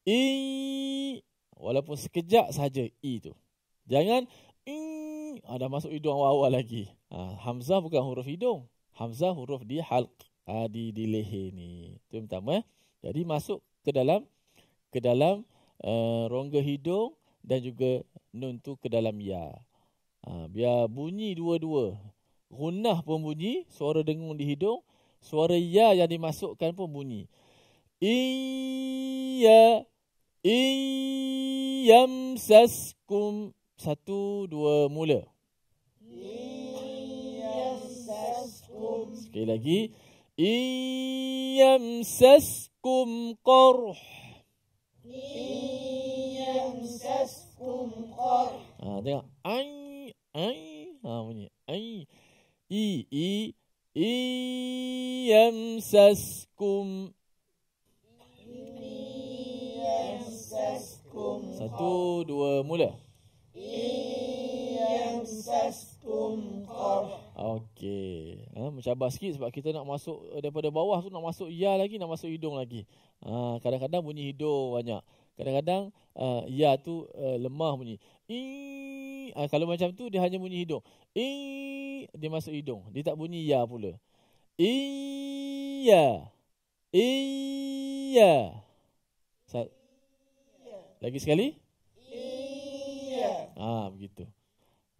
I, walaupun sekejap saja i tu. Jangan i, ada masuk hidung awal-awal lagi. Ha, hamzah bukan huruf hidung. Hamzah huruf di halq, ha, di di leher ni. Itu yang pertama. Jadi masuk ke dalam ke dalam uh, rongga hidung dan juga nun tu ke dalam ya. Ha, biar bunyi dua-dua. Gunnah pun bunyi, suara dengung di hidung, suara ya yang dimasukkan pun bunyi. Iya, iyamsaskum, satu dua mula. Iyamsaskum. Sekali lagi. Iyamsaskum qarh. Iyamsaskum qarh. Ah, tengok. Ai, ai, ah bunyi. Ai, i, i, iyamsaskum. Satu, dua, mula. Iyamsaskum qarh. Okey. Ha, mencabar sikit sebab kita nak masuk daripada bawah tu, nak masuk ya lagi, nak masuk hidung lagi. Kadang-kadang ha, bunyi hidung banyak. Kadang-kadang uh, ya tu uh, lemah bunyi. I, ha, kalau macam tu dia hanya bunyi hidung. I, dia masuk hidung. Dia tak bunyi ya pula. Iya. Iya. Satu. Lagi sekali? Iya. Ah, begitu.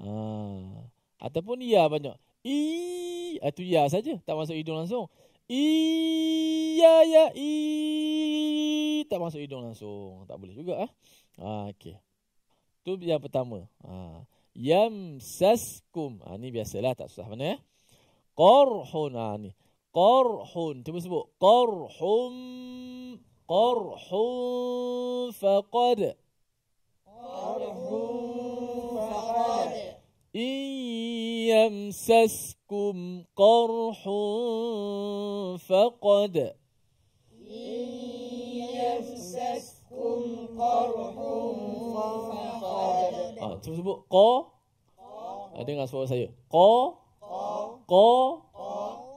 Ah, ataupun iya banyak. I, itu iya saja, tak masuk hidung langsung. Iya ya i, tak masuk hidung langsung. Tak boleh juga ah. Ah, okey. Tu yang pertama. Ah, yamsaskum. Ah, ni biasalah, tak susah mana eh. Qarhun, ah, ni. Qarhun. Cuba sebut. Qarhum. Qarhun faqad. Qarhun faqad. Iyamsaskum qarhun faqad. Iyamsaskum qarhun faqad. Ah, cuba sebut qa. Qa. Dengar suara saya. Qa. Qa.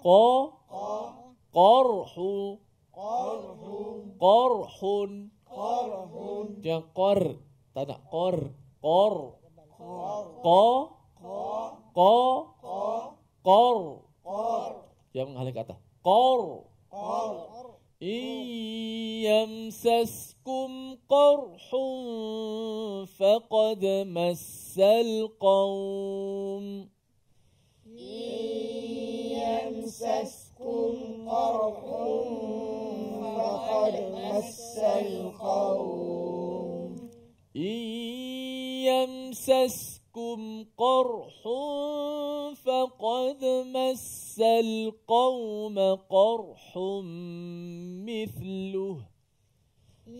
Qa. Qarhu. Qarhun. Qarhun. Qarhun. Jangan qor. Tak nak qor. Qor. Qa. Qa. Qor. Yang menghalang ke atas. Qor. إن يمسسكم قرح فقد مس القوم إن يمسسكم قرح فقد مس القوم إن يمسسكم قرح فقد مس القوم قرح مثله إن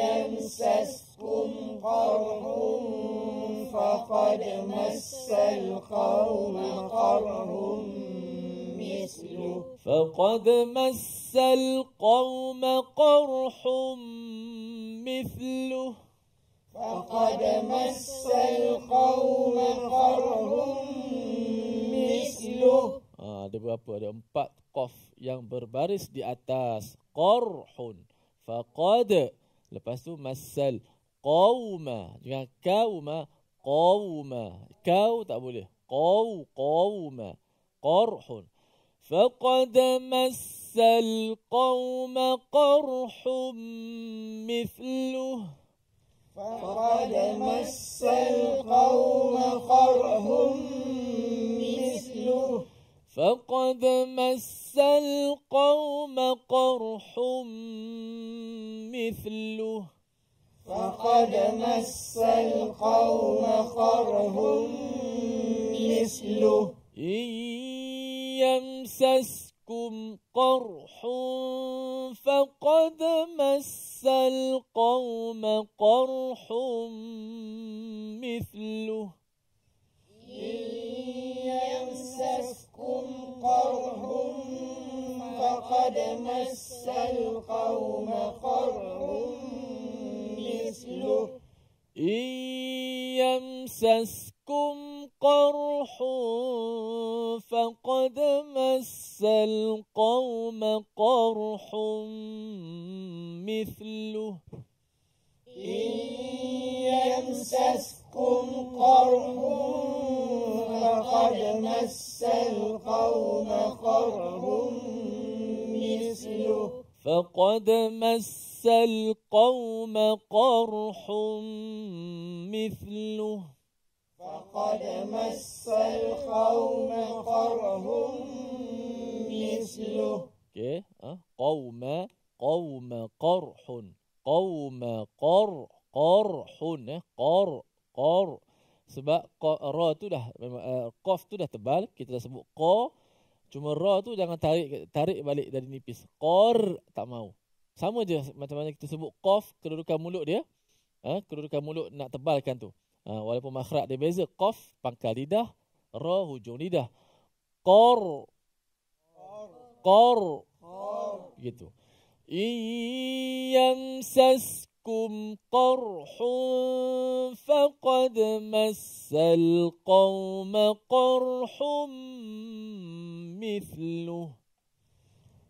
يمسسكم قرح فقد مس القوم قرح مثله فقد مس القوم قرح مثله فقد مس القوم قرح. Ah, ada berapa? Ada empat qaf yang berbaris di atas. Qarhun. Faqad. Lepas tu masal. Qawma. Jangan kawma. Qawma. Kau tak boleh. Qaw. Qawma. Qarhun. Faqad masal qawma qarhun mithluh. Faqad masal qawma qarhun. فقد مس القوم قرح مثله فقد مس القوم قرح مثله إن يمسسكم قرح فقد مس القوم قرح مثله إن يمسسكم قرح فقد مس القوم قرح مثله إن يمسسكم قرح فقد مس القوم قرح مثله إن يمسسكم قرح فقد مس القوم قرح مثله فقد مس القوم قرح مثله فقد مس القوم قرح مثله اوكي قوم قوم قرح قوم قرح قرح قرح قرح. Sebab ko, ra tu dah memang uh, qaf tu dah tebal, kita dah sebut qa, cuma ra tu jangan tarik tarik balik dari nipis. Qor tak mau. Sama je macam mana kita sebut qaf, kedudukan mulut dia. Ha, kedudukan mulut nak tebalkan tu. Ha, walaupun makhraj dia beza, qaf pangkal lidah, ra hujung lidah. Qor qor gitu. Iyamsas kum qarhun faqad massal qawma qarhun mithluh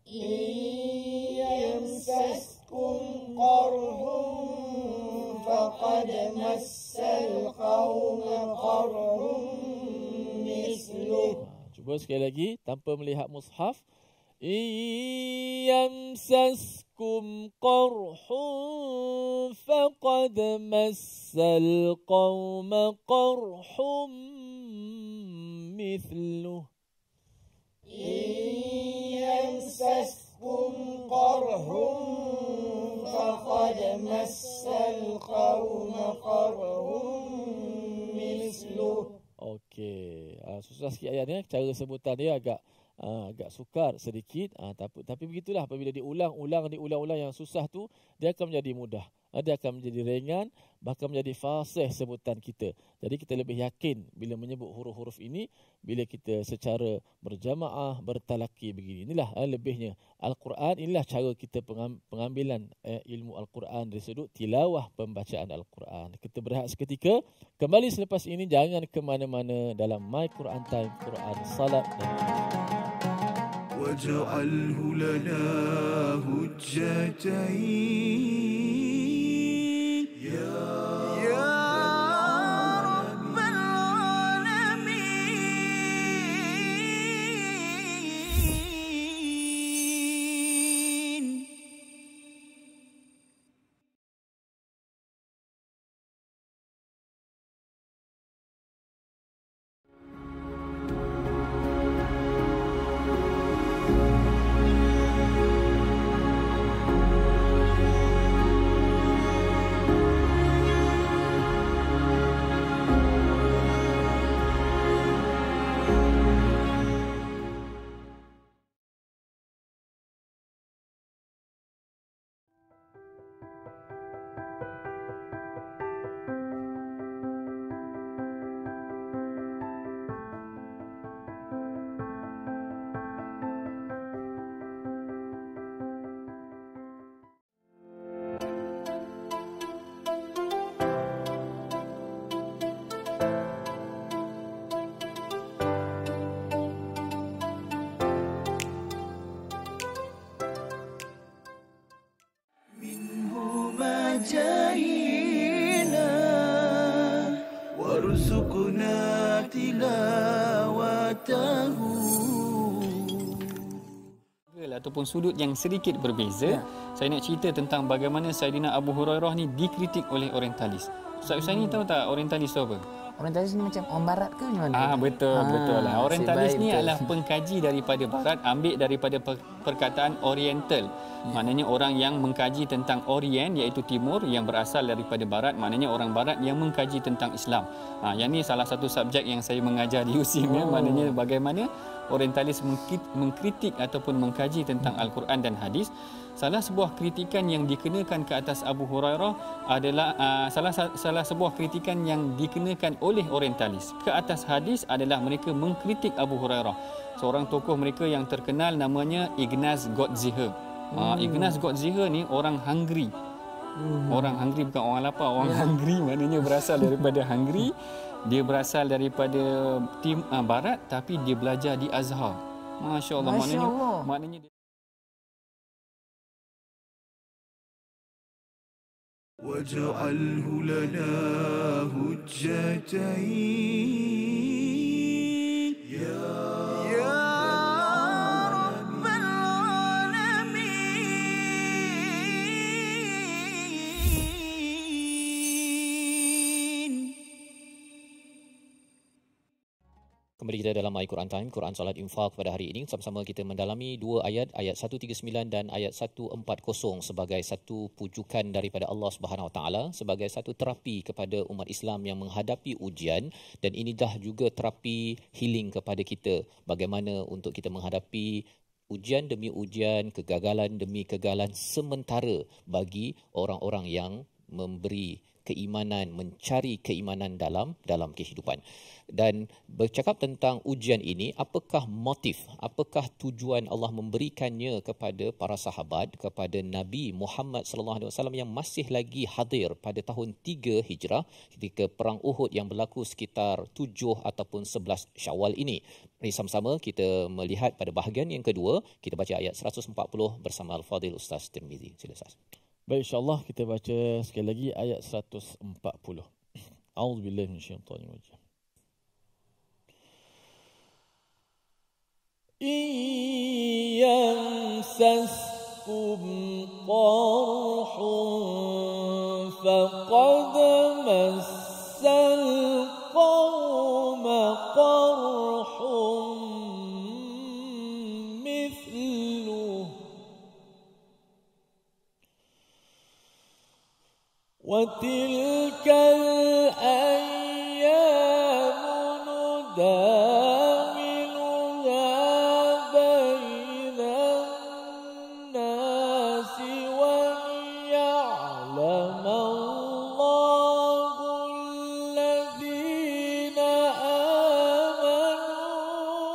iyamsaskum qarhun faqad massal qawma qarhun mithluh. Cuba sekali lagi tanpa melihat mushaf. Iyamsaskum qarhun faqad massal qawma qarhun mithluh iyamsaskum qarhun faqad massal qawma qarhun mithluh. Okey, ah, susah sikit ayat ni, cara sebutan dia agak Uh, agak sukar sedikit, uh, tapi, tapi begitulah apabila diulang-ulang diulang-ulang yang susah tu, dia akan menjadi mudah, uh, dia akan menjadi ringan, bahkan menjadi fasih sebutan kita. Jadi kita lebih yakin bila menyebut huruf-huruf ini bila kita secara berjamaah bertalaki begini. Inilah uh, lebihnya Al-Quran, inilah cara kita pengambilan uh, ilmu Al-Quran dari sudut tilawah pembacaan Al-Quran. Kita berehat seketika, kembali selepas ini. Jangan ke mana-mana dalam My Quran Time, Quran Salat dan واجعله لنا هجتين يا رب العالمين. نجينا وارزقنا تلاوته. Ataupun sudut yang sedikit berbeza, ya. Saya nak cerita tentang bagaimana Sayyidina Abu Hurairah ni dikritik oleh Orientalis. Ustaz Ustaz hmm. ni tahu tak Orientalis tu apa? Orientalis ni macam orang barat ke macam mana? Ah, betul, ah, betul lah. Orientalis ni betul. Adalah pengkaji daripada barat, ambil daripada per perkataan oriental. Ya. Maknanya orang yang mengkaji tentang orient, iaitu timur, yang berasal daripada barat, maknanya orang barat yang mengkaji tentang Islam. Ah, yang ni salah satu subjek yang saya mengajar di U S I M, oh. ya. Maknanya bagaimana Orientalis mengkritik ataupun mengkaji tentang Al-Quran dan hadis. Salah sebuah kritikan yang dikenakan ke atas Abu Hurairah adalah uh, salah salah sebuah kritikan yang dikenakan oleh Orientalis ke atas hadis adalah mereka mengkritik Abu Hurairah. Seorang tokoh mereka yang terkenal namanya Ignaz Godziher. Hmm. Uh, Ignaz Godziher ni orang Hungary. Hmm. Orang Hungary bukan orang lapar, orang yeah. Hungary maknanya berasal daripada Hungary. Dia berasal daripada tim uh, barat tapi dia belajar di Azhar. Masya-Allah. Masya maknanya maknanya dia... waj'alhu lana hujjatain ya ya rabbal alamin. Kembali kita dalam My Quran Time, Quran Salat Infaq pada hari ini. Sama-sama kita mendalami dua ayat, ayat seratus tiga puluh sembilan dan ayat seratus empat puluh sebagai satu pujukan daripada Allah Subhanahu Wa Taala, sebagai satu terapi kepada umat Islam yang menghadapi ujian, dan ini dah juga terapi healing kepada kita. Bagaimana untuk kita menghadapi ujian demi ujian, kegagalan demi kegagalan sementara bagi orang-orang yang memberi keimanan, mencari keimanan dalam dalam kehidupan. Dan bercakap tentang ujian ini, apakah motif, apakah tujuan Allah memberikannya kepada para sahabat, kepada Nabi Muhammad sallallahu alaihi wasallam yang masih lagi hadir pada tahun tiga Hijrah ketika Perang Uhud yang berlaku sekitar tujuh ataupun sebelas Syawal ini. Mari sama-sama kita melihat pada bahagian yang kedua, kita baca ayat seratus empat puluh bersama Al-Fadil Ustaz Tirmizi. Sila Ustaz. Baik, insyaAllah kita baca sekali lagi ayat seratus empat puluh. A'udzubillahi minasyaitanir rajim. Iyansaskum qarhun faqad massal qawma qarhun وتلك الأيام نداولها بين الناس وليعلم الله الذين آمنوا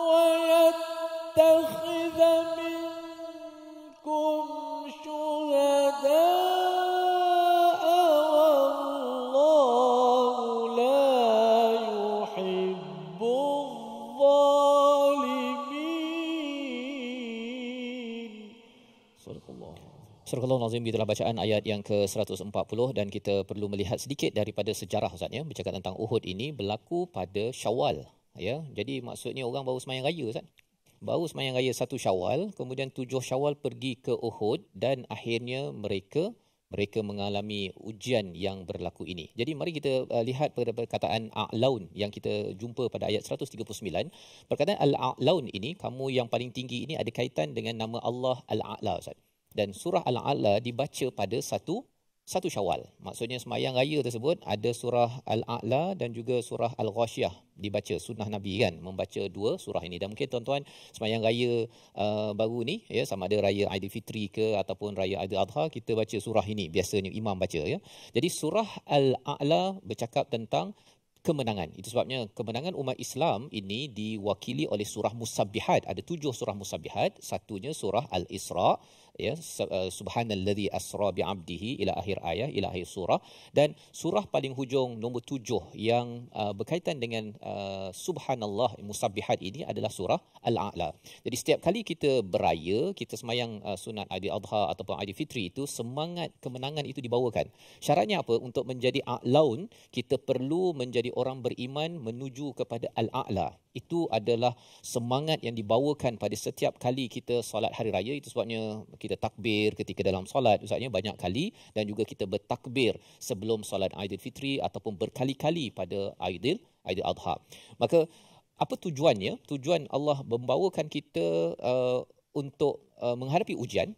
ويتخذ منكم شهداء Surah Al-Azim. Itulah bacaan ayat yang ke seratus empat puluh dan kita perlu melihat sedikit daripada sejarah Ustaz ya, bercakap tentang Uhud ini berlaku pada Syawal ya. Jadi maksudnya orang baru sembahyang raya Ustaz. Baru sembahyang raya satu Syawal, kemudian tujuh Syawal pergi ke Uhud dan akhirnya mereka mereka mengalami ujian yang berlaku ini. Jadi mari kita uh, lihat pada perkataan a'laun yang kita jumpa pada ayat seratus tiga puluh sembilan. Perkataan al-a'laun ini, kamu yang paling tinggi ini, ada kaitan dengan nama Allah Al-A'la Ustaz. Dan surah Al-A'la dibaca pada satu satu Syawal. Maksudnya sembahyang raya tersebut ada surah Al-A'la dan juga surah Al-Ghashyah dibaca. Sunnah Nabi kan membaca dua surah ini. Dan mungkin tuan-tuan sembahyang raya uh, baru ni ya, sama ada raya Aidilfitri ke ataupun raya Aidiladha, kita baca surah ini biasanya imam baca ya. Jadi surah Al-A'la bercakap tentang kemenangan. Itu sebabnya kemenangan umat Islam ini diwakili oleh surah Musabihat. Ada tujuh surah Musabihat. Satunya surah Al-Isra', ya, Subhanalladzi asra bi'abdihi ila akhir ayat, ila akhir surah. Dan surah paling hujung nombor tujuh yang uh, berkaitan dengan uh, Subhanallah Musabihat ini adalah surah Al-A'la. Jadi setiap kali kita beraya, kita semayang uh, sunat Aidiladha ataupun Aidilfitri itu, semangat kemenangan itu dibawakan. Syaratnya apa? Untuk menjadi a'laun, kita perlu menjadi orang beriman menuju kepada Al-A'la. Itu adalah semangat yang dibawakan pada setiap kali kita solat hari raya. Itu sebabnya kita takbir ketika dalam solat, ustaznya, banyak kali, dan juga kita bertakbir sebelum solat Aidilfitri ataupun berkali-kali pada Aidil Aidil Adha. Maka apa tujuannya? Tujuan Allah membawakan kita uh, untuk uh, menghadapi ujian.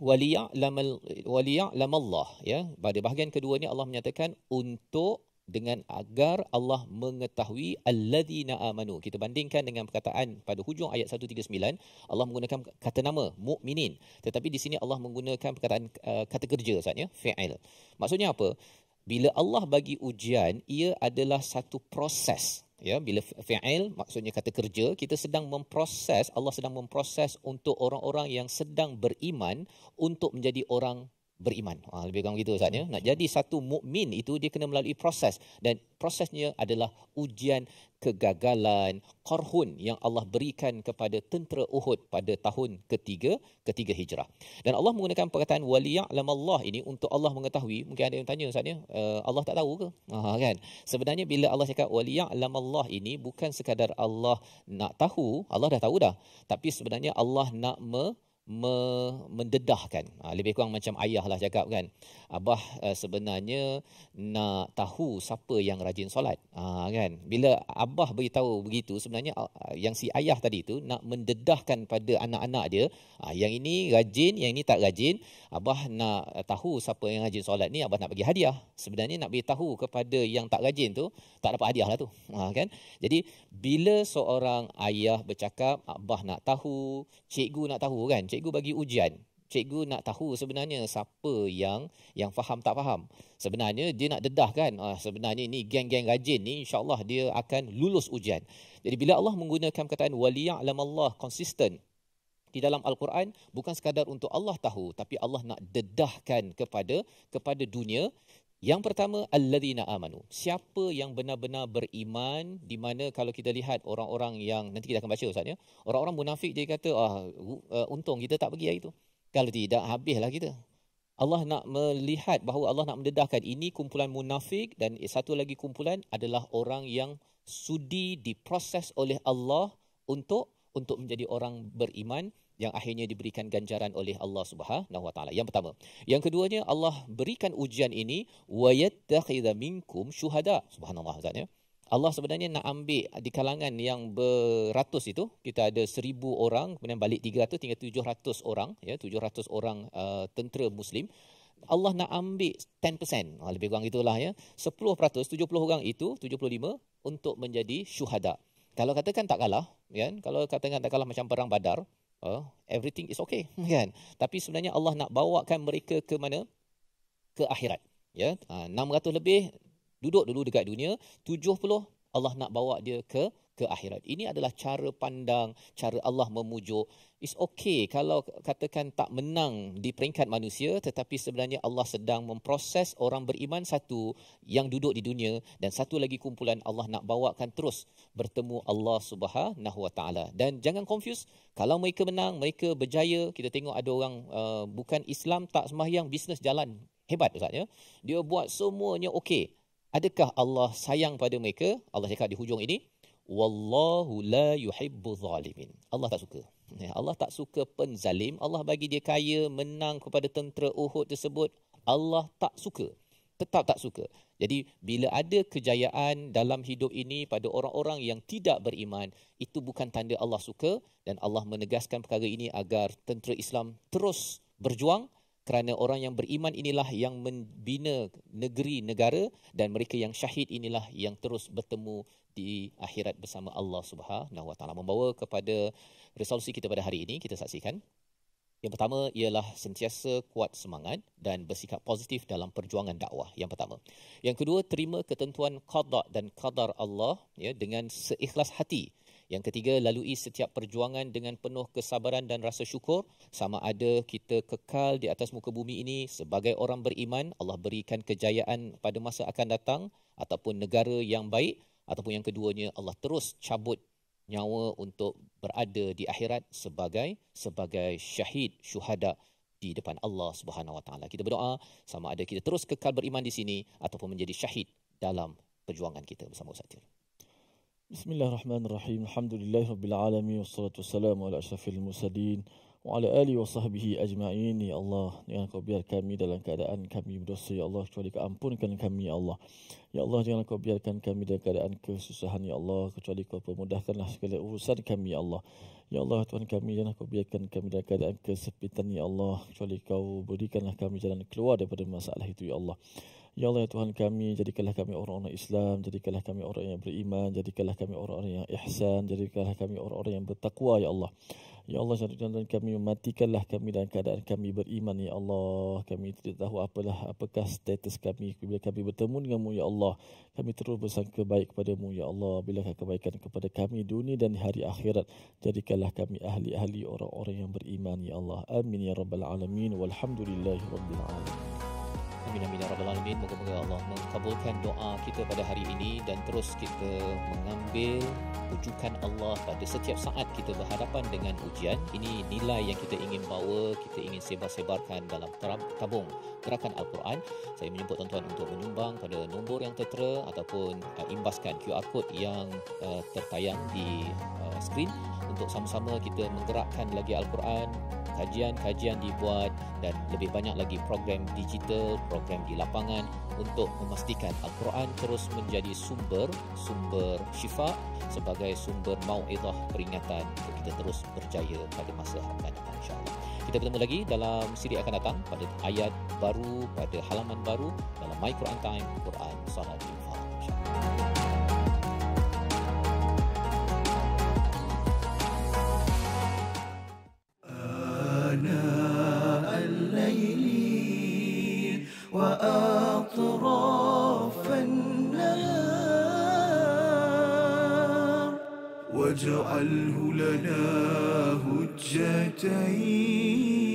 Waliya'lamal waliya'lamallah, ya. Pada bahagian kedua ni Allah menyatakan untuk dengan agar Allah mengetahui alladzina amanu. Kita bandingkan dengan perkataan pada hujung ayat seratus tiga puluh sembilan, Allah menggunakan kata nama mukminin, tetapi di sini Allah menggunakan perkataan uh, kata kerja, ustaznya, fi'il. Maksudnya apa? Bila Allah bagi ujian, ia adalah satu proses. Ya, bila fi'il maksudnya kata kerja, kita sedang memproses, Allah sedang memproses untuk orang-orang yang sedang beriman untuk menjadi orang beriman. Ha, lebih kurang begitu, ustaz, ya. Nak jadi satu mukmin itu dia kena melalui proses, dan prosesnya adalah ujian kegagalan, qarhun yang Allah berikan kepada tentera Uhud pada tahun ketiga ketiga Hijrah. Dan Allah menggunakan perkataan waliya'lamallah ini untuk Allah mengetahui. Mungkin ada yang tanya, ustaz, ya, uh, Allah tak tahu ke? Ha, kan? Sebenarnya bila Allah cakap waliya'lamallah ini, bukan sekadar Allah nak tahu, Allah dah tahu dah, tapi sebenarnya Allah nak me mendedahkan. Lebih kurang macam ayah lah cakap, kan, abah sebenarnya nak tahu siapa yang rajin solat, kan. Bila abah beritahu begitu, sebenarnya yang si ayah tadi tu nak mendedahkan pada anak-anak dia, yang ini rajin, yang ini tak rajin. Abah nak tahu siapa yang rajin solat ni, abah nak bagi hadiah. Sebenarnya nak beritahu kepada yang tak rajin tu tak dapat hadiah lah tu, kan. Jadi bila seorang ayah bercakap abah nak tahu, cikgu nak tahu, kan, cikgu Cikgu bagi ujian, cikgu nak tahu sebenarnya siapa yang yang faham tak faham. Sebenarnya dia nak dedah, kan, ah, sebenarnya ni geng-geng rajin ni insyaAllah dia akan lulus ujian. Jadi bila Allah menggunakan perkataan waliya'lamallah konsisten di dalam Al-Quran, bukan sekadar untuk Allah tahu, tapi Allah nak dedahkan kepada kepada dunia. Yang pertama, alladzina amanu, siapa yang benar-benar beriman. Di mana kalau kita lihat orang-orang yang nanti kita akan baca, ustaz, ya, orang-orang munafik dia kata, ah, untung kita tak pergi hari itu, kalau tidak habislah kita. Allah nak melihat bahawa Allah nak mendedahkan ini kumpulan munafik, dan satu lagi kumpulan adalah orang yang sudi diproses oleh Allah untuk untuk menjadi orang beriman yang akhirnya diberikan ganjaran oleh Allah Subhanahu Wa Taala. Yang pertama. Yang keduanya, Allah berikan ujian ini wayattakhidha minkum syuhada. Subhanallah, ustaz, ya. Allah sebenarnya nak ambil di kalangan yang beratus itu, kita ada seribu orang, kemudian balik tiga ratus hingga tujuh ratus orang, ya, tujuh ratus orang uh, tentera Muslim. Allah nak ambil sepuluh peratus, lebih kurang itulah, ya, sepuluh peratus, tujuh puluh orang itu, tujuh puluh lima untuk menjadi syuhada. Kalau katakan tak kalah, kan, kalau katakan tak kalah macam perang Badar, Uh, everything is okay, kan. Tapi sebenarnya Allah nak bawakan mereka ke mana? Ke akhirat, ya. Uh, enam ratus lebih duduk dulu dekat dunia, tujuh puluh Allah nak bawa dia ke ke akhirat. Ini adalah cara pandang, cara Allah memujuk. It's okay kalau katakan tak menang di peringkat manusia, tetapi sebenarnya Allah sedang memproses orang beriman satu yang duduk di dunia, dan satu lagi kumpulan Allah nak bawakan terus bertemu Allah Subhanahu Wa Taala. Dan jangan confuse, kalau mereka menang, mereka berjaya. Kita tengok ada orang uh, bukan Islam, tak sembahyang, bisnes jalan hebat, ustaz, ya. Dia buat semuanya okey. Adakah Allah sayang pada mereka? Allah cakap di hujung ini, wallahu la yuhibbu zalimin. Allah tak suka. Allah tak suka penzalim. Allah bagi dia kaya, menang kepada tentera Uhud tersebut. Allah tak suka. Tetap tak suka. Jadi bila ada kejayaan dalam hidup ini pada orang-orang yang tidak beriman, itu bukan tanda Allah suka, dan Allah menegaskan perkara ini agar tentera Islam terus berjuang. Kerana orang yang beriman inilah yang membina negeri, negara, dan mereka yang syahid inilah yang terus bertemu di akhirat bersama Allah Subhanahu Wa Taala. Membawa kepada resolusi kita pada hari ini, kita saksikan. Yang pertama ialah sentiasa kuat semangat dan bersikap positif dalam perjuangan dakwah. Yang pertama. Yang kedua, terima ketentuan qada dan qadar Allah ya, dengan seikhlas hati. Yang ketiga, lalui setiap perjuangan dengan penuh kesabaran dan rasa syukur. Sama ada kita kekal di atas muka bumi ini sebagai orang beriman, Allah berikan kejayaan pada masa akan datang, ataupun negara yang baik, ataupun yang keduanya Allah terus cabut nyawa untuk berada di akhirat sebagai sebagai syahid, syuhada di depan Allah Subhanahu Wa Taala. Kita berdoa sama ada kita terus kekal beriman di sini ataupun menjadi syahid dalam perjuangan kita bersama Ustaz Tirmizi. Bismillahirrahmanirrahim. Alhamdulillahirabbil alamin wassalatu wassalamu ala asyrafil mursalin wa ala alihi washabbihi ajmain. Ya Allah, jangan kau biar kami dalam keadaan kami berdosa ya Allah, kecuali kau ampunkan kami ya Allah. Ya Allah, jangan kau biarkan kami dalam keadaan kesusahan ya Allah, kecuali kau permudahkanlah segala urusan kami ya Allah. Ya Allah Tuhan kami, jangan kau biarkan kami dalam keadaan kesempitan ya Allah, kecuali kau berikanlah kami jalan keluar daripada masalah itu ya Allah. Ya Allah ya Tuhan kami, jadikanlah kami orang-orang Islam, jadikanlah kami orang yang beriman, jadikanlah kami orang-orang yang ihsan, jadikanlah kami orang-orang yang bertakwa ya Allah. Ya Allah, jadikanlah kami, matikanlah kami dalam keadaan kami beriman ya Allah. Kami tidak tahu apalah apakah status kami bila kami bertemu denganmu ya Allah. Kami terus bersangka baik kepadamu ya Allah. Bila kebaikan kepada kami dunia dan hari akhirat, jadikanlah kami ahli-ahli orang-orang yang beriman ya Allah. Amin ya rabbal alamin. Walhamdulillahi rabbil alamin. Amin amin ya rabbal alamin. Moga-moga Allah mengabulkan doa kita pada hari ini dan terus kita mengambil rujukan Allah pada setiap saat kita berhadapan dengan ujian. Ini nilai yang kita ingin bawa, kita ingin sebar-sebarkan dalam tabung gerakan Al-Quran. Saya menjemput tuan-tuan untuk menyumbang pada nombor yang tertera ataupun imbaskan Q R code yang uh, tertayang di uh, skrin untuk sama-sama kita menggerakkan lagi Al-Quran. Kajian-kajian dibuat dan lebih banyak lagi program digital, program di lapangan untuk memastikan Al-Quran terus menjadi sumber, sumber syifa sebagai sumber mau'izah peringatan untuk kita terus berjaya pada masa akan datang insya-Allah. Kita bertemu lagi dalam siri akan datang pada ayat baru, pada halaman baru dalam My Quran Time, Quran Salat Infaq insya-Allah. وأطراف النهار واجعله لنا هجتين